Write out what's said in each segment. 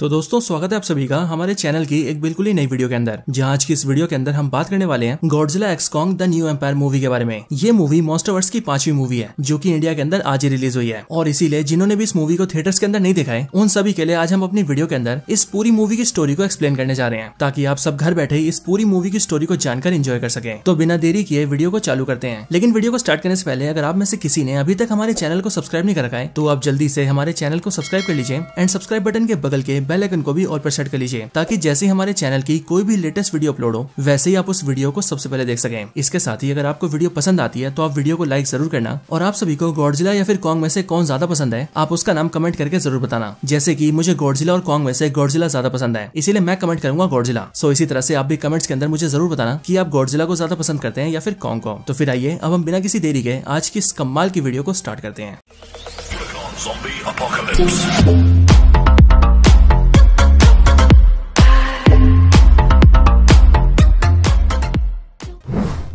तो दोस्तों स्वागत है आप सभी का हमारे चैनल की एक बिल्कुल ही नई वीडियो के अंदर, जहां आज की इस वीडियो के अंदर हम बात करने वाले हैं Godzilla x Kong the new empire movie के बारे में। ये मूवी मॉन्स्टरवर्स की 5वीं मूवी है जो कि इंडिया के अंदर आज ही रिलीज हुई है, और इसीलिए जिन्होंने भी इस मूवी को थिएटर्स के अंदर नहीं देखा है उन सभी के लिए आज हम अपनी वीडियो के अंदर इस पूरी मूवी की स्टोरी को एक्सप्लेन करने जा रहे हैं, ताकि आप सब घर बैठे इस पूरी मूवी की स्टोरी को जानकर एंजॉय कर सके। तो बिना देरी किए वीडियो को चालू करते हैं। लेकिन वीडियो को स्टार्ट करने से पहले अगर आप में से किसी ने अभी तक हमारे चैनल को सब्सक्राइब नहीं कर रखा है तो आप जल्दी से हमारे चैनल को सब्सक्राइब कर लीजिए एंड सब्सक्राइब बटन के बगल के बेल आइकन को भी ऑल पर सेट कर लीजिए, ताकि जैसे ही हमारे चैनल की कोई भी लेटेस्ट वीडियो अपलोड हो वैसे ही आप उस वीडियो को सबसे पहले देख सकें। इसके साथ ही अगर आपको वीडियो पसंद आती है तो आप वीडियो को लाइक जरूर करना, और आप सभी को गॉडजिला या फिर कॉन्ग में से कौन ज्यादा पसंद है आप उसका नाम कमेंट करके जरूर बताना। जैसे कि मुझे गॉडजिला और कॉन्ग में से गॉडजिला ज्यादा पसंद है, इसीलिए मैं कमेंट करूंगा गॉडजिला। सो इसी तरह से आप भी कमेंट्स के अंदर मुझे जरूर बताना कि आप गॉडजिला को ज्यादा पसंद करते हैं या फिर कॉन्ग को। तो फिर आइए अब हम बिना किसी देरी के आज की इस कमाल की वीडियो को स्टार्ट करते हैं।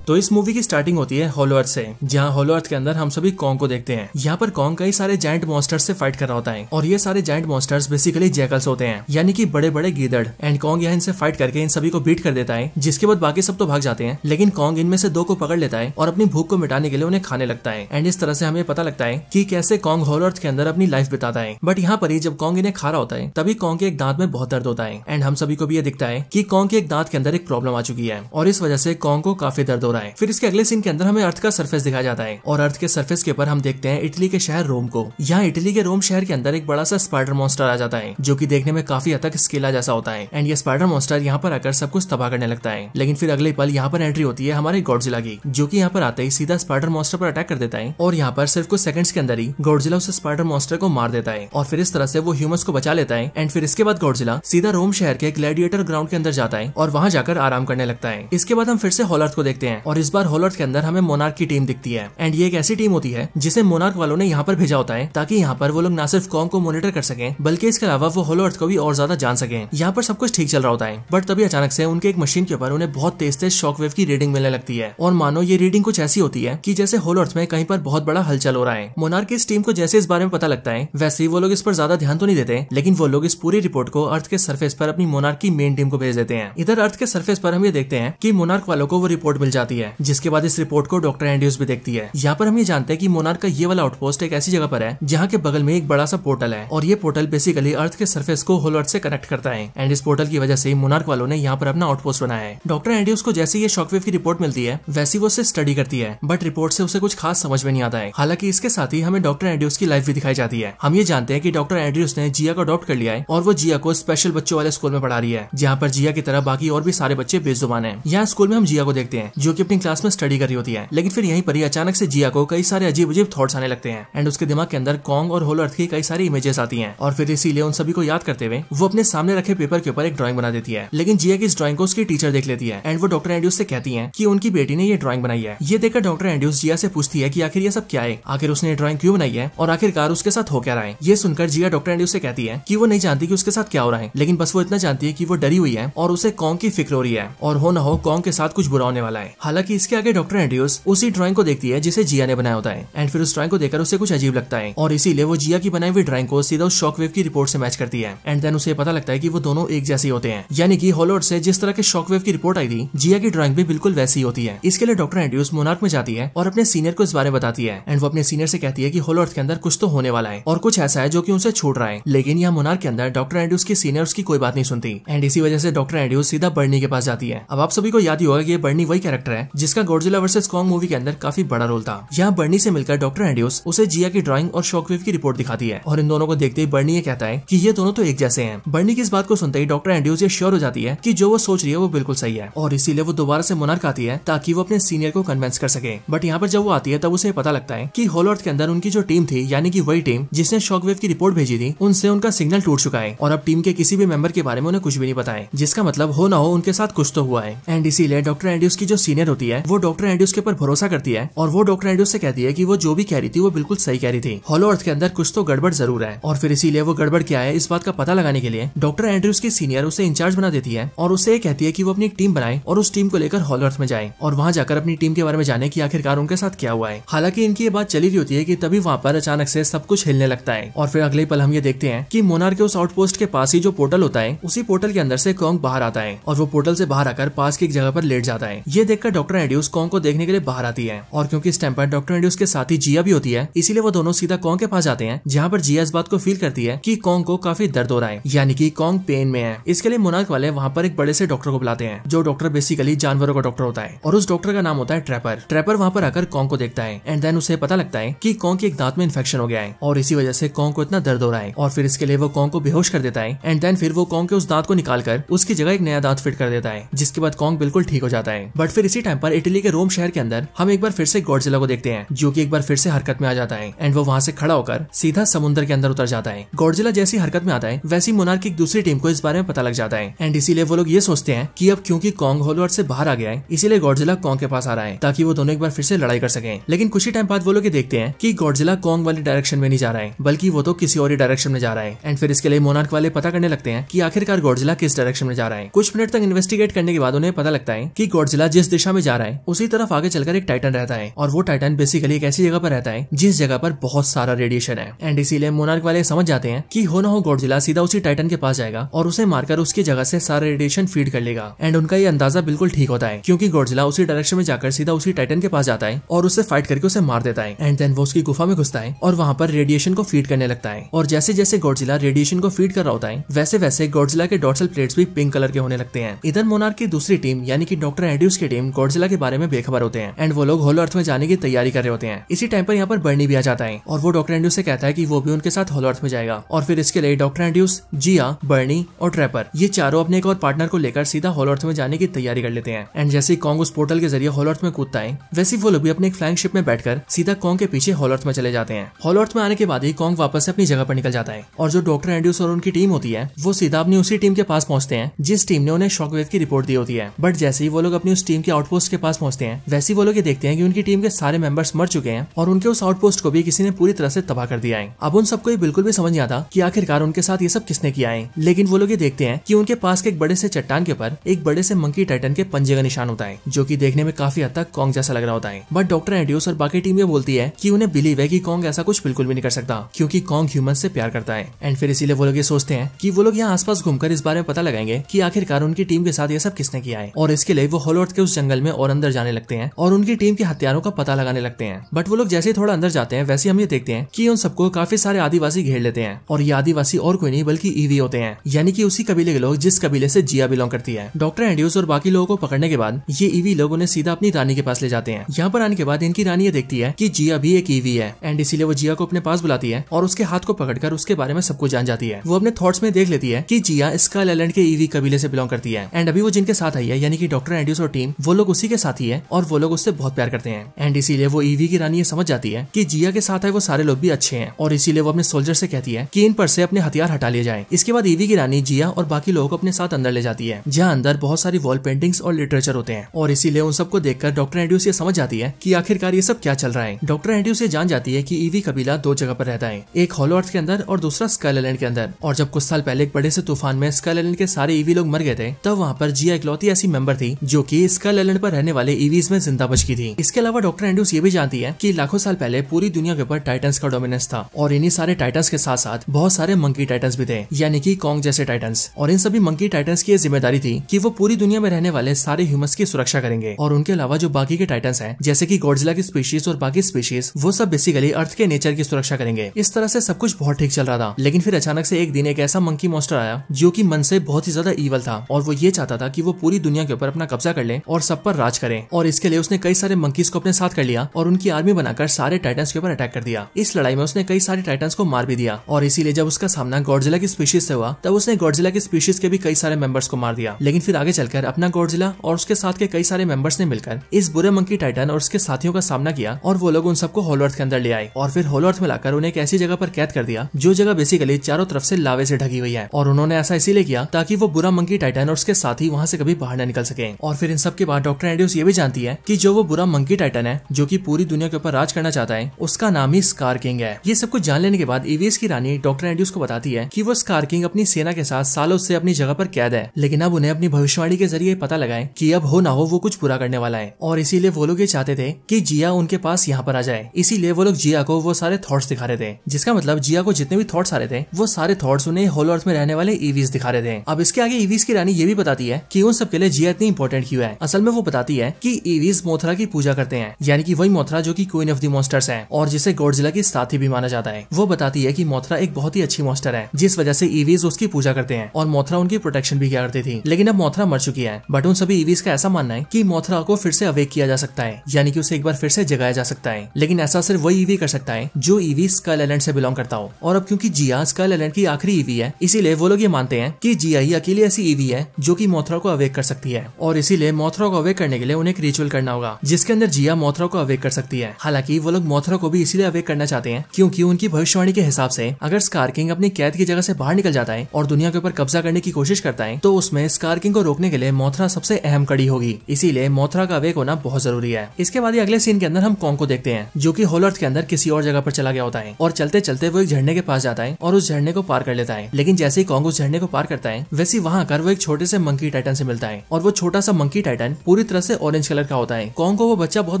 तो इस मूवी की स्टार्टिंग होती है हॉलो अर्थ से, जहाँ हॉलो अर्थ के अंदर हम सभी कॉन्ग को देखते हैं। यहाँ पर कॉन्ग कई सारे जायंट मॉन्स्टर्स से फाइट कर रहा होता है, और ये सारे जायंट मॉन्स्टर्स बेसिकली जैकल्स होते हैं, यानी कि बड़े बड़े गीदड़। एंड कॉन्ग यहाँ इनसे फाइट करके इन सभी को बीट कर देता है, जिसके बाद बाकी सब तो भाग जाते हैं, लेकिन कॉन्ग इनमें से 2 को पकड़ लेता है और अपनी भूख को मिटाने के लिए उन्हें खाने लगता है। एंड इस तरह से हमें पता लगता है कि कैसे कॉन्ग हॉलो अर्थ के अंदर अपनी लाइफ बिताता है। बट यहाँ पर ही जब कॉन्ग इन्हें खा रहा होता है तभी कॉन्ग के एक दांत में बहुत दर्द होता है, एंड हम सभी को भी ये दिखता है कि कॉन्ग के एक दांत के अंदर एक प्रॉब्लम आ चुकी है और इस वजह से कॉन्ग को काफी दर्द। फिर इसके अगले सीन के अंदर हमें अर्थ का सरफेस दिखाया जाता है, और अर्थ के सरफेस के ऊपर हम देखते हैं इटली के शहर रोम को। यहाँ इटली के रोम शहर के अंदर एक बड़ा सा स्पाइडर मॉन्स्टर आ जाता है, जो कि देखने में काफी हद तक स्किला जैसा होता है। एंड ये स्पाइडर मॉन्स्टर यहाँ पर आकर सब कुछ तबाह करने लगता है, लेकिन फिर अगले पल यहाँ पर एंट्री होती है हमारे गॉडजिला की, जो की यहाँ पर आते ही सीधा स्पाइडर मॉन्स्टर पर अटैक कर देता है, और यहाँ पर सिर्फ कुछ सेकंड्स के अंदर ही गॉडजिला उस स्पाइडर मॉन्स्टर को मार देता है, और फिर इस तरह से वो ह्यूमंस को बचा लेता है। एंड फिर इसके बाद गॉडजिला सीधा रोम शहर के ग्लैडिएटर ग्राउंड के अंदर जाता है और वहाँ जाकर आराम करने लगता है। इसके बाद हम फिर से हॉलो अर्थ को देखते हैं, और इस बार होलो अर्थ के अंदर हमें मोनार्क की टीम दिखती है। एंड ये एक ऐसी टीम होती है जिसे मोनार्क वालों ने यहाँ पर भेजा होता है, ताकि यहाँ पर वो लोग ना सिर्फ कॉन्ग को मॉनिटर कर सकें बल्कि इसके अलावा वो होलो अर्थ को भी और ज्यादा जान सकें। यहाँ पर सब कुछ ठीक चल रहा होता है, बट तभी अचानक से उनके एक मशीन के ऊपर उन्हें बहुत तेज तेज शॉक वेव की रीडिंग मिलने लगती है, और मानो ये रीडिंग कुछ ऐसी होती है कि जैसे होलो अर्थ में कहीं पर बहुत बड़ा हलचल हो रहा है। मोनार्क की इस टीम को जैसे इस बारे में पता लगता है वैसे ही वो लोग इस पर ज्यादा ध्यान तो नहीं देते, लेकिन वो लोग इस पूरी रिपोर्ट को अर्थ के सरफेस पर अपनी मोनार्क की मेन टीम को भेज देते हैं। इधर अर्थ के सरफेस पर हम ये देखते हैं कि मोनार्क वालों को वो रिपोर्ट मिल जाती है, जिसके बाद इस रिपोर्ट को डॉक्टर एंड्रयूज भी देखती है। यहाँ पर हम ये जानते हैं कि मोनार्क का ये वाला आउटपोस्ट एक ऐसी जगह पर है जहाँ के बगल में एक बड़ा सा पोर्टल है, और ये पोर्टल बेसिकली अर्थ के सरफेस को होलो अर्थ से कनेक्ट करता है। एंड इस पोर्टल की वजह से मोनार्क वालों ने यहाँ पर अपना आउटपोस्ट बनाया है। डॉक्टर एंड्रयूज को जैसे ये शॉकवेव की रिपोर्ट मिलती है वैसे वो उसे स्टडी करती है, बट रिपोर्ट से उसे कुछ खास समझ में नहीं आता है। हालांकि इसके साथ ही हमें डॉक्टर एंड्रयूज की लाइफ भी दिखाई जाती है। हम ये जानते हैं कि डॉक्टर एंड्रयूज ने जिया को अडॉप्ट कर लिया है, और वो जिया को स्पेशल बच्चों वाले स्कूल में पढ़ा रही है, जहाँ पर जिया की तरह बाकी और भी सारे बच्चे बेजुबान है। यहाँ स्कूल में हम जिया को देखते हैं जो की अपनी क्लास में स्टडी कर रही होती है, लेकिन फिर यहीं पर ही अचानक से जिया को कई सारे अजीब अजीब थॉट्स आने लगते हैं। एंड उसके दिमाग के अंदर कॉन्ग और होलो अर्थ की कई सारी इमेजेस आती हैं, और फिर इसीलिए उन सभी को याद करते हुए वो अपने सामने रखे पेपर के ऊपर एक ड्राइंग बना देती है। लेकिन जिया की इस ड्राइंग को उसकी टीचर देख लेती है, एंड वो डॉक्टर एंड्रयूज से कहती है कि उनकी बेटी ने ये ड्राइंग बनाई है। ये देखकर डॉक्टर एंड्रयूज जिया से पूछती है कि आखिर ये सब क्या है, आखिर उसने ड्राइंग क्यों बनाई है, और आखिरकार उसके साथ हो क्या रहा है। ये सुनकर जिया डॉक्टर एंड्रयूज से कहती है कि वो नहीं जानती कि उसके साथ क्या हो रहा है, लेकिन बस वो इतना जानती है कि वो डरी हुई है और उसे कॉन्ग की फिक्र हो रही है, और हो न हो कॉन्ग के साथ कुछ बुरा होने वाला है। हालांकि इसके आगे डॉक्टर एंड्रयूज उसी ड्राइंग को देखती है जिसे जिया ने बनाया होता है, एंड फिर उस ड्राइंग को देखकर उसे कुछ अजीब लगता है, और इसीलिए वो जिया की बनाई हुई ड्राइंग को सीधा उस शॉकवेव की रिपोर्ट से मैच करती है। एंड देन उसे पता लगता है कि वो दोनों एक जैसे होते हैं, यानी कि होलो अर्थ से जिस तरह के शॉकवेव की रिपोर्ट आई थी जिया की ड्राइंग भी बिल्कुल वैसी होती है। इसके लिए डॉक्टर एंड्रयूज मोनार्क में जाती है और अपने सीनियर को इस बारे में बताती है, एंड वो अपने सीनियर से कहती है कि होलो अर्थ के अंदर कुछ तो होने वाला है और कुछ ऐसा है जो कि उनसे छूट रहा है। लेकिन यहाँ मोनार्क के अंदर डॉक्टर एंड्रयूज के सीनियर उसकी कोई बात नहीं सुनती, एंड इसी वजह से डॉक्टर एंड्रयूज सीधा बर्नी के पास जाती है। अब आप सभी को याद ही होगा कि बर्नी वही कैरेक्टर है जिसका गॉडजिला वर्सेस कॉन्ग मूवी के अंदर काफी बड़ा रोल था। यहाँ बर्नी से मिलकर डॉक्टर एंड्रयूज उसे जिया की ड्राइंग और शॉकवेव की रिपोर्ट दिखाती है, और इन दोनों को देखते ही बर्नी ये कहता है कि ये दोनों तो एक जैसे हैं। बर्नी की इस बात को सुनते ही डॉक्टर एंड्रयूज ये श्योर हो जाती है कि जो वो सोच रही है वो बिल्कुल सही है, और इसीलिए वो दोबारा से मोनार्क आती है ताकि वो अपने सीनियर को कन्विंस कर सके। बट यहाँ पर जब वो आती है तब उसे पता लगता है कि होलो अर्थ के अंदर उनकी जो टीम थी, यानी कि वही टीम जिसने शॉकवेव की रिपोर्ट भेजी थी, उनसे उनका सिग्नल टूट चुका है, और अब टीम के किसी भी मेंबर के बारे में उन्हें कुछ भी नहीं पता है, जिसका मतलब हो ना हो उनके साथ कुछ तो हुआ है। एंड इसीलिए डॉक्टर एंड्रयूज की जो सीनियर शाहिद होती है वो डॉक्टर एंड्रयूज के ऊपर भरोसा करती है और वो डॉक्टर एंड्रयूज से कहती है कि वो जो भी कह रही थी वो बिल्कुल सही कह रही थी, हॉलो अर्थ के अंदर कुछ तो गड़बड़ जरूर है। और फिर इसीलिए वो गड़बड़ क्या है इस बात का पता लगाने के लिए डॉक्टर एंड्रयूज की सीनियर उसे इंचार्ज बना देती है और उसे कहती है कि वो अपनी टीम बनाए और उस टीम को लेकर हॉलो अर्थ में जाए और वहाँ जाकर अपनी टीम के बारे में जाने की आखिरकार उनके साथ क्या हुआ है। हालांकि इनकी ये बात चली रही होती है कि तभी वहाँ पर अचानक से सब कुछ हिलने लगता है और फिर अगले पल हम ये देखते हैं कि मोनार्क के उस आउटपोस्ट के पास ही जो पोर्टल होता है उसी पोर्टल के अंदर से कॉन्ग बाहर आता है और वो पोर्टल से बाहर आकर पास की एक जगह पर लेट जाता है। ये देखकर डॉक्टर एंड्रयूज कॉन्ग को देखने के लिए बाहर आती है और क्योंकि इस टाइम पर डॉक्टर एंड्रयूज के साथ ही जिया भी होती है इसीलिए वो दोनों सीधा कॉन्ग के पास जाते हैं जहाँ पर जिया इस बात को फील करती है कि कॉन्ग को काफी दर्द हो रहा है यानी कि कॉन्ग पेन में है। इसके लिए मोनार्क वाले वहाँ पर एक बड़े से डॉक्टर को बुलाते हैं जो डॉक्टर बेसिकली जानवरों का डॉक्टर होता है और उस डॉक्टर का नाम होता है ट्रैपर। ट्रैपर वहाँ पर आकर कॉन्ग को देखता है एंड देन उसे पता लगता है कि कॉन्ग के एक दांत में इन्फेक्शन हो गया है और इसी वजह से कॉन्ग को इतना दर्द हो रहा है और फिर इसके लिए वो कॉन्ग को बेहोश कर देता है एंड देन फिर वो कॉन्ग के उस दांत को निकालकर उसकी जगह एक नया दांत फिट कर देता है जिसके बाद कॉन्ग बिल्कुल ठीक हो जाता है। बट फिर इसी टाइम पर इटली के रोम शहर के अंदर हम एक बार फिर से गॉडजिला को देखते हैं जो कि एक बार फिर से हरकत में आ जाता है एंड वो वहाँ से खड़ा होकर सीधा समुद्र के अंदर उतर जाता है। गॉडजिला जैसी हरकत में आता है वैसी मोनार्क की दूसरी टीम को इस बारे में पता लग जाता है एंड इसीलिए वो लोग ये सोचते हैं कि अब क्योंकि कॉन्ग हॉलो अर्थ से बाहर आ गया है इसीलिए गॉडजिला कॉन्ग के पास आ रहा है ताकि वो दोनों एक बार फिर से लड़ाई कर सके। लेकिन कुछ ही टाइम बाद वो लोग देखते हैं कि गॉडजिला कॉन्ग वाली डायरेक्शन में नहीं जा रहा है बल्कि वो तो किसी और डायरेक्शन में जा रहा है एंड फिर इसके लिए मोनार्क वाले पता करने लगते हैं कि आखिरकार गॉडजिला किस डायरेक्शन में जा रहा है। कुछ मिनट तक इन्वेस्टिगेट करने के बाद उन्हें पता लगता है कि गॉडजिला जिस दिशा में जा रहा है उसी तरफ आगे चलकर एक टाइटन रहता है और वो टाइटन बेसिकली एक ऐसी जगह पर रहता है जिस जगह पर बहुत सारा रेडिएशन है एंड इसीलिए मोनार्क वाले समझ जाते हैं कि हो ना हो गॉडजिला सीधा उसी टाइटन के पास जाएगा और उसे मारकर उसकी जगह से सारा रेडिएशन फीड कर लेगा एंड उनका ये अंदाजा बिल्कुल ठीक होता है क्योंकि गॉडजिला उसी डायरेक्शन में जाकर सीधा उसी टाइटन के पास जाता है और उसे फाइट करके उसे मार देता है एंड देन वो उसकी गुफा में घुसता है और वहाँ पर रेडिएशन को फीड करने लगता है और जैसे जैसे गॉडजिला रेडिएशन को फीड कर रहा होता है वैसे वैसे गॉडजिला के डॉर्सल प्लेट्स भी पिंक कलर के होने लगते हैं। इधर मोनार्क की दूसरी टीम यानी कि डॉक्टर एंड्रयूज की टीम गॉडजिला के बारे में बेखबर होते हैं एंड वो लोग हॉलो अर्थ में जाने की तैयारी कर रहे होते हैं। इसी टाइम पर यहाँ पर बर्नी भी आ जाता है और वो डॉक्टर एंड्रयूज से कहता है कि वो भी उनके साथ हॉलो अर्थ में जाएगा और फिर इसके लिए डॉक्टर एंड्रयूज, जिया, बर्नी और ट्रैपर ये चारों अपने एक और पार्टनर को लेकर सीधा हॉलो अर्थ में जाने की तैयारी कर लेते हैं एंड जैसे कॉन्ग उस पोर्टल के जरिए हॉलो अर्थ में कूदता है वैसे वो लोग भी अपने फ्लाइंग शिप में बैठकर सीधा कॉन्ग के पीछे हॉलो अर्थ में चले जाते हैं। हॉलो अर्थ में आने के बाद ही कॉन्ग वापस से अपनी जगह पर निकल जाता है और जो डॉक्टर एंड्रयूज और उनकी टीम होती है वो सीधा अपनी उसी टीम के पास पहुंचते हैं जिस टीम ने उन्हें शॉकवेव की रिपोर्ट दी होती है। बट जैसे ही वो लोग अपनी उस टीम के आउटपोस्ट के पास पहुंचते हैं वैसे वो लोग ये देखते हैं कि उनकी टीम के सारे मेंबर्स मर चुके हैं और उनके उस आउटपोस्ट को भी किसी ने पूरी तरह से तबाह कर दिया है। अब उन सबको ये बिल्कुल भी समझ नहीं आता कि आखिरकार उनके साथ ये सब किसने किया है लेकिन वो लोग ये देखते हैं कि उनके पास के एक बड़े से चट्टान के ऊपर एक बड़े से मंकी टाइटन के पंजे का निशान होता है जो की देखने में काफी हद तक कॉन्ग जैसा लग रहा होता है। बट डॉक्टर एंड्रयूज और बाकी टीम ये बोलती है कि उन्हें बिलीव है कि कॉन्ग ऐसा कुछ बिल्कुल भी नहीं कर सकता क्योंकि कॉन्ग ह्यूमन से प्यार करता है एंड फिर इसीलिए वो लोग ये सोचते हैं कि वो लोग यहाँ आसपास घूमकर इस बारे में पता लगाएंगे कि आखिरकार उनकी टीम के साथ ये सब किसने किया है और इसके लिए वो हॉलो अर्थ के उस जंगल में और अंदर जाने लगते हैं और उनकी टीम के हथियारों का पता लगाने लगते हैं। बट वो लोग जैसे थोड़ा अंदर जाते हैं वैसे हम ये देखते हैं कि उन सबको काफी सारे आदिवासी घेर लेते हैं और ये आदिवासी और कोई नहीं बल्कि ईवी होते हैं यानी कि उसी कबीले के लोग जिस कबीले से जिया बिलोंग करती है। डॉक्टर एंड्रयूज और बाकी लोगों को पकड़ने के बाद ये ईवी लोग उन्हें सीधा अपनी रानी के पास ले जाते हैं। यहाँ पर आने के बाद इनकी रानी ये देखती है कि जिया भी एक ईवी है एंड इसीलिए वो जिया को अपने पास बुलाती है और उसके हाथ को पकड़कर उसके बारे में सबको जान जाती है। वो अपने थॉट्स में देख लेती है कि जिया स्कल आइलैंड के ईवी कबीले से बिलोंग करती है एंड अभी वो जिनके साथ आई है यानी कि डॉक्टर एंड्रयूज और टीम वो लोग उसी के साथ ही है और वो लोग उससे बहुत प्यार करते हैं एंड इसीलिए वो ईवी की रानी ये समझ जाती है कि जिया के साथ है वो सारे लोग भी अच्छे हैं और इसीलिए वो अपने सोल्जर से कहती है कि इन पर से अपने हथियार हटा लिए जाए। इसके बाद ईवी की रानी जिया और बाकी लोगों को अपने साथ अंदर ले जाती है जहाँ अंदर बहुत सारी वॉल पेंटिंग्स और लिटरेचर होते हैं और इसीलिए उन सबको देखकर डॉक्टर एंड्रयूज ये समझ जाती है कि आखिरकार ये सब क्या चल रहा है। डॉक्टर एंड्रयूज ये जान जाती है कि ईवी कबीला दो जगह पर रहता है, एक हॉलो अर्थ के अंदर और दूसरा स्कल आइलैंड के अंदर। और जब कुछ साल पहले एक बड़े से तूफान में स्कल आइलैंड के सारे ईवी लोग मर गए थे तब वहाँ पर जिया इकलौती ऐसी मेंबर थी जो कि स्कल आइलैंड पर रहने वाले ईवीज में जिंदा बच गई थी। इसके अलावा डॉक्टर एंड्रयूज ये भी जानती है कि लाखों साल पहले पूरी दुनिया के ऊपर टाइटंस का डोमिनेंस था और इन्हीं सारे टाइटंस के साथ साथ बहुत सारे मंकी टाइटंस भी थे यानी कि कॉन्ग जैसे टाइटंस। और इन सभी मंकी टाइटंस की जिम्मेदारी थी कि वो पूरी दुनिया में रहने वाले सारे ह्यूमंस की सुरक्षा करेंगे और उनके अलावा जो बाकी के टाइटंस हैं जैसे कि गॉडजिला की स्पीशीज और बाकी स्पीशीज वो सब बेसिकली अर्थ के नेचर की सुरक्षा करेंगे। इस तरह से सब कुछ बहुत ठीक चल रहा था लेकिन फिर अचानक से एक दिन एक ऐसा मंकी मॉन्स्टर आया जो कि मन से बहुत ही ज्यादा ईवल था और वो ये चाहता था कि वो पूरी दुनिया के ऊपर अपना कब्जा कर ले और सब पर राज करे और इसके लिए उसने कई सारे मंकीज को अपने साथ कर लिया और उनकी आर्मी बनाकर सारे टाइटंस के ऊपर अटैक कर दिया। इस लड़ाई में उसने कई सारे टाइटंस को मार भी दिया और इसीलिए जब उसका सामना गॉडजिला की स्पीशीज से हुआ तब उसने गॉडजिला की स्पीशीज के भी कई सारे मेंबर्स को मार दिया। लेकिन फिर आगे चलकर अपना गॉडजिला और उसके साथ के कई सारे मेंबर्स ने मिलकर इस बुरे मंकी टाइटन और उसके साथियों का सामना किया और वो लोग उन सबको हॉलो अर्थ के अंदर ले आए और फिर हॉलो अर्थ में लाकर उन्हें एक ऐसी जगह पर कैद कर दिया जो जगह बेसिकली चारों तरफ से लावे से ढकी हुई है और उन्होंने ऐसा इसीलिए किया ताकि वो बुरा मंकी टाइटन और उसके साथी वहाँ से कभी बाहर न निकल सके। और फिर इन सबके बाद डॉक्टर एंड्रयूज ये भी जानती है कि जो वो बुरा मंकी टाइटन है जो कि पूरी दुनिया के ऊपर राज करना चाहता है उसका नाम ही स्कार किंग है। ये सब कुछ जान लेने के बाद ईवीएस की रानी डॉक्टर एंड्रयूज को बताती है कि वो स्कार किंग अपनी सेना के साथ सालों से अपनी जगह पर कैद है, लेकिन अब उन्हें अपनी भविष्यवाणी के जरिए पता लगा है कि अब हो ना हो वो कुछ पूरा करने वाला है और इसीलिए वो लोग ये चाहते थे कि जिया उनके पास यहाँ पर आ जाए। इसीलिए वो लोग जिया को वो सारे थॉट्स दिखा रहे थे, जिसका मतलब जिया को जितने भी थॉट्स आ रहे थे वो सारे थॉट्स उन्हें होलो अर्थ में रहने वाले ईवीएस दिखा रहे थे। अब इसके आगे ईवीएस की रानी ये भी बताती है कि उन सबके लिए जिया इतनी इंपॉर्टेंट क्यों है। असल में वो बताती है कि ईवीएस मोथरा की पूजा करते हैं, यानी कि वही मोथरा जो कि क्वीन ऑफ द मॉन्स्टर्स है और जिसे गॉडजिला की साथी भी माना जाता है। वो बताती है कि मोथरा एक बहुत ही अच्छी मॉन्स्टर है जिस वजह से ईवीएस उसकी पूजा करते हैं और मोथरा उनकी प्रोटेक्शन भी किया करती थी, लेकिन अब मोथरा मर चुकी है। बट उन सभी ईवीएस का ऐसा मानना है कि मोथरा को फिर से अवेक किया जा सकता है, यानी कि उसे एक बार फिर से जगाया जा सकता है, लेकिन ऐसा सिर्फ वही ईवी कर सकता है जो ईवी स्कल आइलैंड से बिलोंग करता हो। और अब क्योंकि जिया स्कल आइलैंड की आखिरी ईवी है इसीलिए वो लोग ये मानते हैं कि जिया ही अकेली ऐसी ईवी है जो कि मोथरा को अवेक कर सकती है और इसीलिए मोथरा को अवेक करने के लिए उन्हें एक रिचुअल करना होगा जिसके अंदर जिया मोथरा को अवेक कर सकती है। हालांकि वो लोग मोथरा को भी इसीलिए अवेक करना चाहते हैं क्योंकि उनकी भविष्यवाणी के हिसाब से अगर स्कार किंग अपनी कैद की जगह से बाहर निकल जाता है और दुनिया के ऊपर कब्जा करने की कोशिश करता है तो उसमें स्कार किंग को रोकने के लिए मोथरा सबसे अहम कड़ी होगी, इसीलिए मोथरा का अवेक होना बहुत जरूरी है। इसके बाद अगले सीन के अंदर हम कॉन्ग को देखते हैं जो कि होलो अर्थ के अंदर किसी और जगह पर चला गया होता है और चलते चलते वो एक झरने के पास जाता है और उस झरने को पार कर लेता है, लेकिन जैसे ही कॉन्ग उस झरने को पार करता है वैसे वहाँ आकर वो एक छोटे से मंकी टाइटन से मिलता है और वो छोटा सा मंकी टाइटन पूरी तरह से ऑरेंज कलर का होता है। कॉन्ग को वो बच्चा बहुत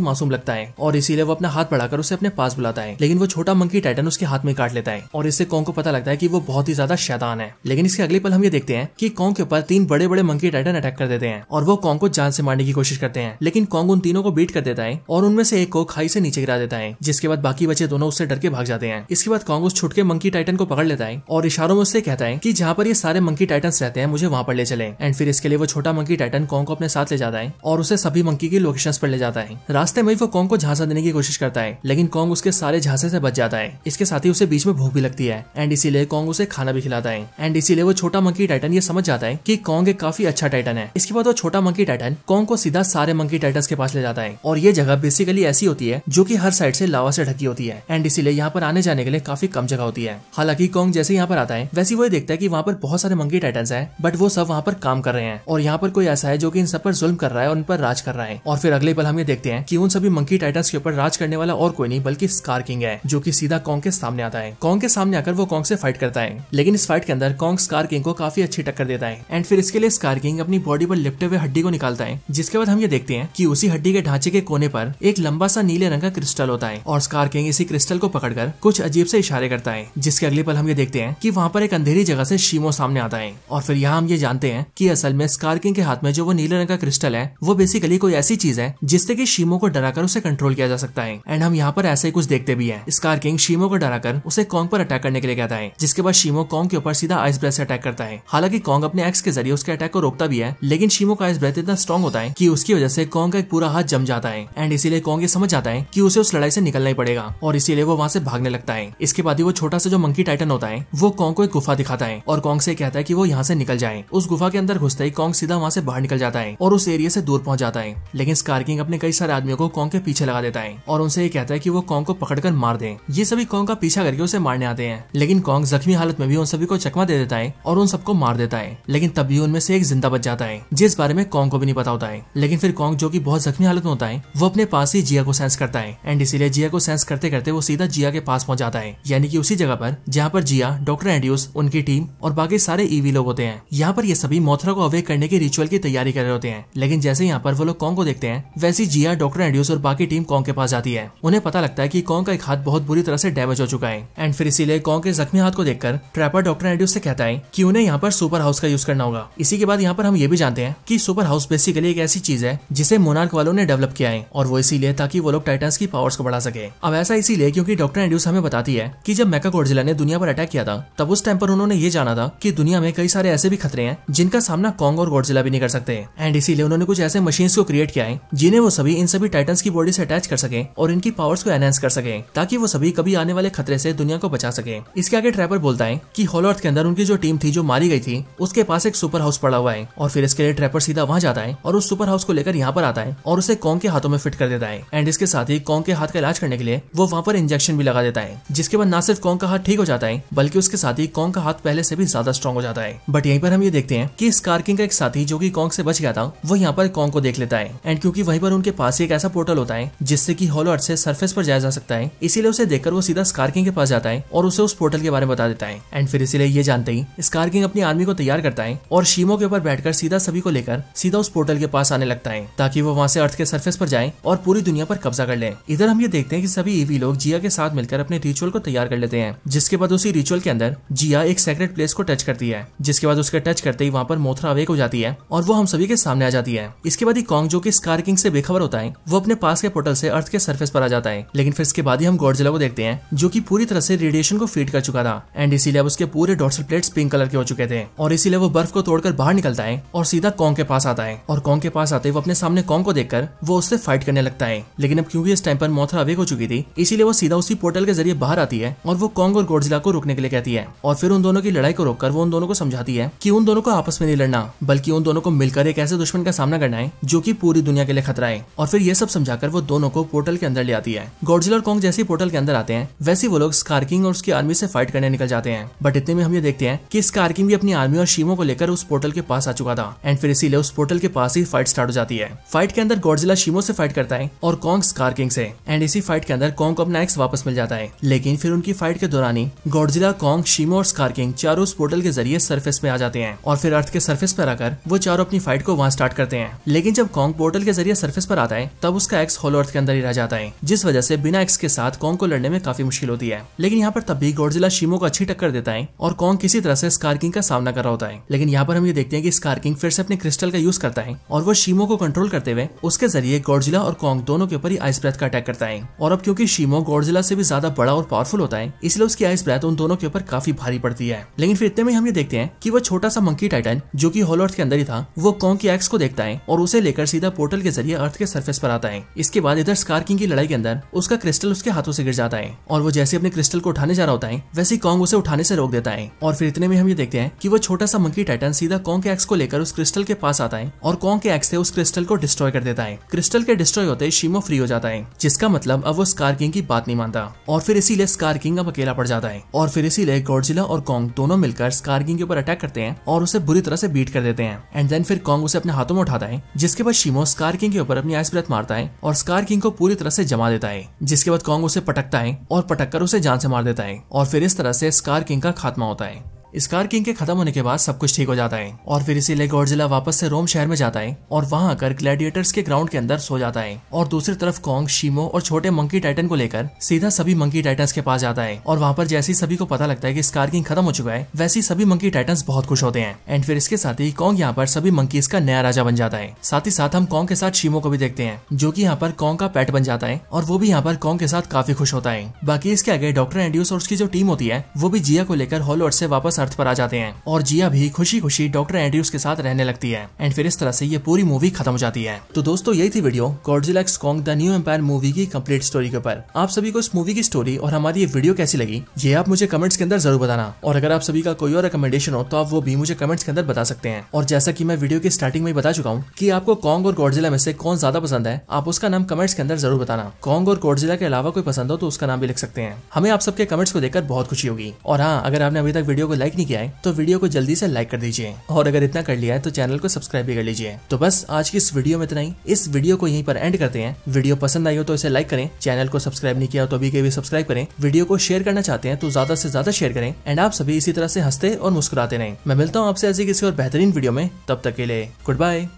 मासूम लगता है और इसीलिए वो अपना हाथ बढ़ाकर उसे अपने पास बुलाता है, लेकिन वो छोटा मंकी टाइटन उसके हाथ में काट लेता है और इससे कॉन्ग को पता लगता है कि वो बहुत ही ज्यादा शैतान है। लेकिन इसके अगले पल हम ये देखते हैं कि कॉन्ग के ऊपर तीन बड़े बड़े मंकी टाइटन अटैक कर देते हैं और वो कॉन्ग को जान से मारने की कोशिश करते हैं, लेकिन कॉन्ग उन तीनों को बीट कर देता है और उनमें से एक को खाई से नीचे गिरा देता है, जिसके बाद बाकी बचे दोनों उससे डर के भाग जाते हैं। इसके बाद कॉन्ग उस छुटके मंकी टाइटन को पकड़ लेता है और इशारों में उससे कहता है कि जहाँ पर ये सारे मंकी टाइटन्स रहते हैं मुझे वहाँ पर ले चले। एंड फिर इसके लिए वो छोटा मंकी टाइटन कॉन्ग को अपने साथ ले जाता है और उसे सभी मंकी की लोकेशंस पर ले जाता है। रास्ते में वो कॉन्ग को झांसा देने की कोशिश करता है, लेकिन कॉन्ग उसके सारे झांसे से बच जाता है। इसके साथ ही उसे बीच में भूख भी लगती है एंड इसीलिए कॉन्ग उसे खाना भी खिलाता है। एंड इसीलिए वो छोटा मंकी टाइटन ये समझ जाता है कि कॉन्ग एक काफी अच्छा टाइटन है। इसके बाद वो छोटा मंकी टाइटन कॉन्ग को सीधा सारे मंकी टाइटन्स के पास ले जाता है और ये जगह बेसिकली ऐसी होती है जो कि हर साइड से लावा से ढकी होती है एंड इसीलिए यहाँ पर आने जाने के लिए काफी कम जगह होती है। हालांकि कॉन्ग जैसे यहाँ पर आता है वैसे वो देखता है कि वहाँ पर बहुत सारे मंकी टाइटन्स हैं बट वो सब वहाँ पर काम कर रहे हैं और यहाँ पर कोई ऐसा है जो कि इन सब पर जुल्म कर रहा है और उन पर राज कर रहा है। और फिर अगले पल हम ये देखते हैं कि उन सभी मंकी टाइटन्स के ऊपर राज करने वाला और कोई नहीं बल्कि स्कार किंग है जो कि सीधा कॉन्ग के सामने आता है। कॉन्ग के सामने आकर वो कॉन्ग से फाइट करता है, लेकिन इस फाइट के अंदर कॉन्ग स्कार किंग को काफी अच्छी टक्कर देता है। एंड फिर इसके लिए स्कार किंग अपनी बॉडी पर लिपटे हुए हड्डी को निकालता है, जिसके बाद हम ये देखते हैं कि उसी हड्डी के ढांचे के कोने पर एक लंबा सा नीले रंग का क्रिस्टल होता है और स्कार किंग इसी क्रिस्टल को पकड़कर कुछ अजीब से इशारे करता है, जिसके अगले पल हम ये देखते हैं कि वहाँ पर एक अंधेरी जगह से शीमो सामने आता है। और फिर यहाँ हम ये जानते हैं कि असल में स्कार किंग के हाथ में जो वो नीले रंग का क्रिस्टल है वो बेसिकली कोई ऐसी चीज है जिससे कि शीमो को डराकर उसे कंट्रोल किया जा सकता है। एंड हम यहाँ पर ऐसे ही कुछ देखते भी है। स्कार किंग शीमो को डराकर उसे कॉन्ग पर अटैक करने के लिए कहता है, जिसके बाद शीमो कॉन्ग के ऊपर सीधा आइस ब्रेथ से अटैक करता है। हालांकि कॉन्ग अपने एक्स के जरिए उसके अटैक को रोकता भी है, लेकिन शीमो का आइस ब्रेथ इतना स्ट्रॉन्ग होता है कि उसकी वजह से कॉन्ग का एक पूरा हाथ जम जाता है। एंड इसीलिए कॉन्ग ये समझ जाता है कि उसे उस लड़ाई से निकलना ही पड़ेगा और इसीलिए वो वहाँ से भागने लगता है। इसके बाद ही वो छोटा सा जो मंकी टाइटन होता है वो कॉन्ग को एक गुफा दिखाता है और कॉन्ग से कहता है कि वो यहाँ से निकल जाए। उस गुफा के अंदर घुसते ही कॉन्ग सीधा वहाँ से बाहर निकल जाता है और उस एरिया से दूर पहुँच जाता है, लेकिन स्कार किंग अपने कई सारे आदमियों को कॉन्ग के पीछे लगा देता है और उनसे ये कहता है कि वो कॉन्ग को पकड़कर मार दें। ये सभी कॉन्ग का पीछा करके उसे मारने आते हैं, लेकिन कॉन्ग जख्मी हालत में भी उन सभी को चकमा दे देता है और उन सबको मार देता है, लेकिन तब भी उनमें से एक जिंदा बच जाता है जिस बारे में कॉन्ग को भी नहीं पता होता है। लेकिन फिर कॉन्ग जो कि बहुत जख्मी हालत में होता है वो अपने पास ही जिया को सेंस करता है एंड इसीलिए जिया को सेंस करते करते वो सीधा जिया के पास पहुंच जाता है, यानी कि उसी जगह पर जहाँ पर जिया, डॉक्टर एंड्रयूज, उनकी टीम और बाकी सारे ईवी लोग होते हैं। यहाँ पर ये सभी मोथरा को अवेक करने के रिचुअल की तैयारी कर रहे होते हैं, लेकिन जैसे यहाँ पर वो लोग कॉन्ग को देखते हैं वैसे जिया, डॉक्टर एंड्रयूज और बाकी टीम कॉन्ग के पास जाती है। उन्हें पता लगता है कि कॉन्ग का एक हाथ बहुत बुरी तरह से डैमेज हो चुका है एंड फिर इसीलिए कॉन्ग के जख्मी हाथ को देखकर ट्रैपर डॉक्टर एंड्रयूज से कहता है कि उन्हें यहाँ पर सुपर हाउस का यूज करना होगा। इसी के बाद यहाँ पर हम ये भी जानते हैं कि सुपर हाउस बेसिकली एक ऐसी चीज है जिसे मोनार्क वालों ने डेवलप किया है और वो इसीलिए ताकि वो लोग टाइटन्स की पावर्स को बढ़ा सके। अब ऐसा इसीलिए क्योंकि डॉक्टर एंड्रयूज हमें बताती है कि जब मेकागोडजिला ने दुनिया पर अटैक किया था तब उस टाइम पर उन्होंने ये जाना था कि दुनिया में कई सारे ऐसे भी खतरे हैं जिनका सामना कॉन्ग और गॉडजिला भी नहीं कर सकते एंड इसीलिए उन्होंने कुछ ऐसे मशीन्स को क्रिएट किया है जिन्हें वो सभी इन सभी टाइटन्स की बॉडी से अटैच कर सके और इनकी पावर्स को एनहांस कर सके ताकि वो सभी कभी आने वाले खतरे से दुनिया को बचा सके। इसके आगे ट्रैपर बोलता है कि होलो अर्थ के अंदर उनकी जो टीम थी जो मारी गई थी उसके पास एक सुपर हाउस पड़ा हुआ है और फिर इसके लिए ट्रैपर सीधा वहाँ जाता है और उस सुपर हाउस को लेकर यहाँ पर आता है और उसे कॉन्ग के हाथों में फिट कर देता है एंड इसके साथ ही कॉन्ग के हाथ का इलाज करने के लिए वो वहाँ पर इंजेक्शन भी लगा देता है, जिसके बाद ना सिर्फ कॉन्ग का हाथ ठीक हो जाता है बल्कि उसके साथ ही कॉन्ग का हाथ पहले से भी ज्यादा स्ट्रॉन्ग हो जाता है। बट यहीं पर हम ये देखते हैं कि स्कार किंग का एक साथी जो कि कॉन्ग से बच गया था वो यहाँ पर कॉन्ग को देख लेता है। एंड क्योंकि वहीं पर उनके पास ही एक ऐसा पोर्टल होता है जिससे कि हॉलो अर्थ से सरफेस पर जाया जा सकता है, इसीलिए उसे देखकर वो सीधा स्कार किंग के पास जाता है और उसे उस पोर्टल के बारे में बता देता है। एंड फिर इसीलिए ये जानते ही स्कार किंग अपनी आर्मी को तैयार करता है और शीमो के ऊपर बैठकर सीधा सभी को लेकर सीधा उस पोर्टल के पास आने लगता है ताकि वो वहाँ से अर्थ के सरफेस पर जाए और पूरी दुनिया पर कब्जा कर ले। इधर हम ये देखते हैं कि सभी ईवी लोग जिया के साथ मिलकर अपने रिचुअल को तैयार कर लेते हैं, जिसके बाद उसी रिचुअल के अंदर जिया एक सेक्रेट प्लेस को टच करती है, जिसके बाद उसके टच करते ही वहाँ पर मोथरा अवेक हो जाती है और वो हम सभी के सामने आ जाती है। इसके बाद ही कॉन्ग जो कि स्कार किंग से बेखबर होता है वो अपने पास के पोर्टल से अर्थ के सरफेस पर आ जाता है। लेकिन फिर इसके बाद ही हम गॉडजिला को देखते हैं जो कि पूरी तरह से रेडिएशन को फीड कर चुका था एंड इसीलिए अब उसके पूरे डॉर्सल प्लेट्स पिंक कलर के हो चुके थे और इसीलिए वो बर्फ को तोड़कर बाहर निकलता है और सीधा कॉन्ग के पास आता है और कॉन्ग के पास आते वो अपने सामने कॉन्ग को देखकर वो उससे फाइट करने लगता है। लेकिन अब क्योंकि इस टाइम पर मोथरा अवेक हो चुकी थी इसीलिए वो सीधा उसी पोर्टल के जरिए बाहर आती है और वो कॉन्ग और गॉडजिला को रोकने के लिए कहती है और फिर उन दोनों की लड़ाई को रोककर वो उन दोनों को समझाती है कि उन दोनों को आपस में नहीं लड़ना बल्कि उन दोनों को मिलकर एक ऐसे दुश्मन का सामना करना है जो कि पूरी दुनिया के लिए खतरा है। और फिर ये सब समझाकर वो दोनों को पोर्टल के अंदर ले आती है। गॉडजिला और कॉन्ग जैसे पोर्टल के अंदर आते हैं वैसे वो लोग स्कार किंग और उसकी आर्मी से फाइट करने निकल जाते हैं। बट इतने में हम ये देखते हैं कि स्कार किंग भी अपनी आर्मी और शीमो को लेकर उस पोर्टल के पास आ चुका था एंड फिर इसीलिए उस पोर्टल के पास ही फाइट स्टार्ट हो जाती है। फाइट के अंदर गॉडजिला शीमो से फाइट करता है और कॉन्ग स्कार किंग से एंड इसी फाइट के अंदर कॉन्ग को अपना एक्स वापस मिल जाता है। लेकिन फिर उनकी फाइट के दौरान ही गॉडजिला कॉन्ग शीमो और स्कार किंग चारों उस पोर्टल के जरिए सरफेस में आ जाते हैं और फिर अर्थ के सरफेस पर आकर वो चारों अपनी फाइट को वहाँ स्टार्ट करते हैं। लेकिन जब कॉन्ग पोर्टल के जरिए सरफेस पर आता है तब उसका एक्स हॉलो अर्थ के अंदर ही रह जाता है, जिस वजह से बिना एक्स के साथ कॉन्ग को लड़ने में काफी मुश्किल होती है। लेकिन यहाँ पर तब भी गॉडजिला शीमो को अच्छी टक्कर देता है और कॉन्ग किसी तरह से स्कार किंग का सामना कर रहा होता है। लेकिन यहाँ पर हम ये देखते हैं कि स्कार किंग फिर से अपने क्रिस्टल का यूज करता है और वो शीमो को कंट्रोल करते हुए उसके जरिए गॉडजिला और कॉन्ग दोनों के ऊपर ही आइस ब्रेथ का अटैक करता है। और अब क्योंकि शीमो गॉडजिला से भी ज्यादा बड़ा और पावरफुल होता है इसलिए उसकी आइस ब्रेथ उन दोनों के ऊपर काफी भारी पड़ती है। लेकिन फिर इतने में हम ये देखते हैं कि वो छोटा सा मंकी टाइटन जो कि हॉलो अर्थ के अंदर ही था वो कॉन्ग की एक्स को देखता है और उसे लेकर सीधा पोर्टल के जरिए अर्थ के सरफेस पर आता है। इसके बाद इधर स्कार किंग की लड़ाई के अंदर उसका क्रिस्टल उसके हाथों से गिर जाता है और वो जैसे अपने क्रिस्टल को उठाने जा रहा होता है वैसे कॉन्ग उसे उठाने से रोक देता है। और फिर इतने में हम ये देखते हैं कि वो छोटा सा मंकी टाइटन सीधा कॉन्ग के एक्स को लेकर उस क्रिस्टल के पास आता है और कॉन्ग के एक्स से उस क्रिस्टल को डिस्ट्रॉय कर देता है। क्रिस्टल के डिस्ट्रॉय होते ही शीमो फ्री हो जाता है, जिसका मतलब अब वो स्कार किंग की बात नहीं मानता और फिर इसीलिए स्कार किंग अब अकेला पड़ जाता है। और फिर इसीलिए गॉडजिला और कॉन्ग दोनों मिलकर स्कार किंग के ऊपर अटैक करते हैं और उसे बुरी तरह से बीट कर देते हैं। एंड देन फिर कॉन्ग उसे अपने हाथों में उठाता है, जिसके बाद शीमो स्कार किंग के ऊपर अपनी आइस ब्रेथ मारता है और स्कार किंग को पूरी तरह से जमा देता है, जिसके बाद कॉन्ग उसे पटकता है और पटककर उसे जान से मार देता है। और फिर इस तरह से स्कार किंग का खात्मा होता है। स्कार किंग के खत्म होने के बाद सब कुछ ठीक हो जाता है और फिर इसीलिए गॉडजिला वापस से रोम शहर में जाता है और वहाँ आकर ग्लैडिएटर्स के ग्राउंड के अंदर सो जाता है। और दूसरी तरफ कॉन्ग शीमो और छोटे मंकी टाइटन को लेकर सीधा सभी मंकी टाइटन्स के पास जाता है और वहाँ पर जैसे ही सभी को पता लगता है कि स्कार किंग खत्म हो चुका है वैसे ही सभी मंकी टाइटन्स बहुत खुश होते हैं। एंड फिर इसके साथ ही कॉन्ग यहाँ पर सभी मंकीज का नया राजा बन जाता है। साथ ही साथ हम कॉन्ग के साथ शीमो को भी देखते हैं जो की यहाँ पर कॉन्ग का पेट बन जाता है और वो भी यहाँ पर कॉन्ग के साथ काफी खुश होता है। बाकी इसके आगे डॉक्टर एंड्रयूज और उसकी जो टीम होती है वो भी जिया को लेकर हॉलो अर्थ से वापस अर्थ पर आ जाते हैं और जिया भी खुशी खुशी डॉक्टर एंड्रयूज के साथ रहने लगती है। एंड फिर इस तरह से ये पूरी मूवी खत्म हो जाती है। तो दोस्तों यही थी video Godzilla x Kong the new empire movie की कंप्लीट स्टोरी के ऊपर। आप सभी को इस मूवी की स्टोरी और हमारी ये वीडियो कैसी लगी ये आप मुझे कमेंट्स के अंदर जरूर बताना और अगर आप सभी का कोई और रिकमेंडेशन हो तो आप वो भी मुझे कमेंट्स के अंदर बता सकते हैं। और जैसा की मैं वीडियो की स्टार्टिंग में बता चुका हूँ की आपको कॉन्ग और गॉडजिला में से कौन ज्यादा पसंद है, आप उसका नाम कमेंट्स के अंदर जरूर बताना। कॉन्ग और गॉडजिला के अलावा कोई पसंद हो तो उसका नाम भी लिख सकते हैं, हमें आप सबके कमेंट्स को देखकर बहुत खुशी होगी। और हाँ, अगर आपने अभी तक वीडियो को लाइक नहीं किया है तो वीडियो को जल्दी से लाइक कर दीजिए और अगर इतना कर लिया है तो चैनल को सब्सक्राइब भी कर लीजिए। तो बस आज की इस वीडियो में इतना ही, इस वीडियो को यहीं पर एंड करते हैं। वीडियो पसंद आई हो तो इसे लाइक करें, चैनल को सब्सक्राइब नहीं किया हो तो अभी के भी सब्सक्राइब करें, वीडियो को शेयर करना चाहते हैं तो ज्यादा से ज्यादा शेयर करें एंड आप सभी इसी तरह से हंसते और मुस्कुराते रहें। मैं मिलता हूँ आपसे ऐसी किसी और बेहतरीन वीडियो में, तब तक के लिए गुड बाय।